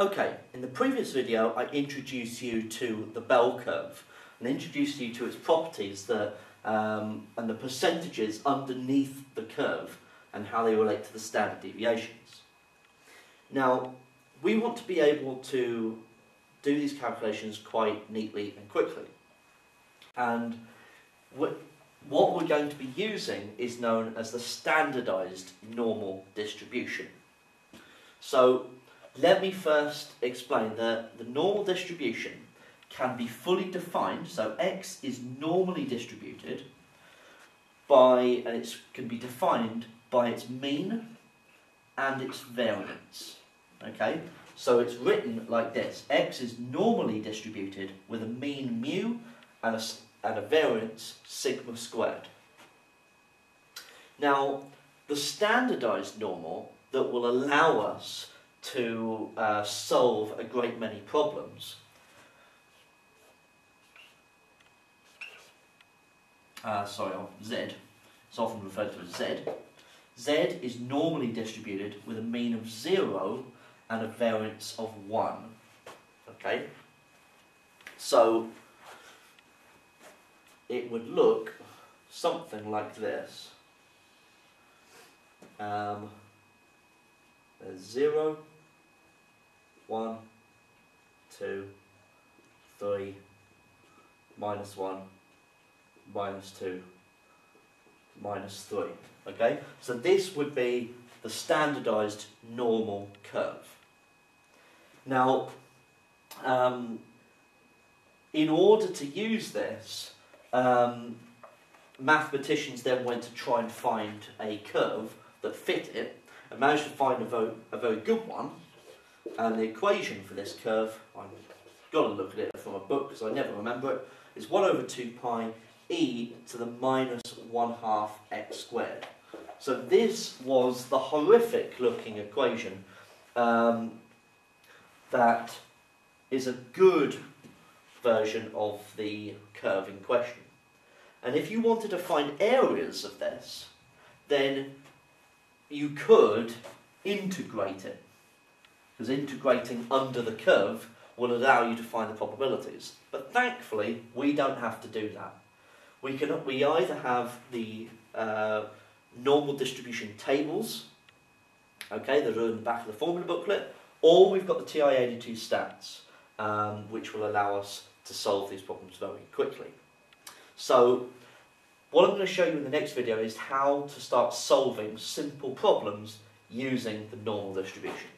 Okay, in the previous video I introduced you to the bell curve and introduced you to its properties that, and the percentages underneath the curve and how they relate to the standard deviations. Now, we want to be able to do these calculations quite neatly and quickly. And what we're going to be using is known as the standardized normal distribution. So, let me first explain that the normal distribution can be fully defined, so x is normally distributed by, and it can be defined by its mean and its variance. Okay, so it's written like this: x is normally distributed with a mean mu and a variance sigma squared. Now, the standardized normal that will allow us to solve a great many problems Z, it's often referred to as Z. Z is normally distributed with a mean of 0 and a variance of 1. Okay, so it would look something like this. There's 0, 1, 2, 3, minus 1, minus 2, minus 3. Okay? So this would be the standardized normal curve. Now, in order to use this, mathematicians then went to try and find a curve that fit it, and managed to find a very good one. And the equation for this curve, I've got to look at it from a book because I never remember it, is 1 over 2 pi e to the minus 1/2 x squared. So this was the horrific looking equation that is a good version of the curve in question. And if you wanted to find areas of this, then you could integrate it, because integrating under the curve will allow you to find the probabilities. But thankfully, we don't have to do that. We either have the normal distribution tables, okay, that are in the back of the formula booklet, or we've got the TI-82 stats, which will allow us to solve these problems very quickly. So, what I'm going to show you in the next video is how to start solving simple problems using the normal distribution.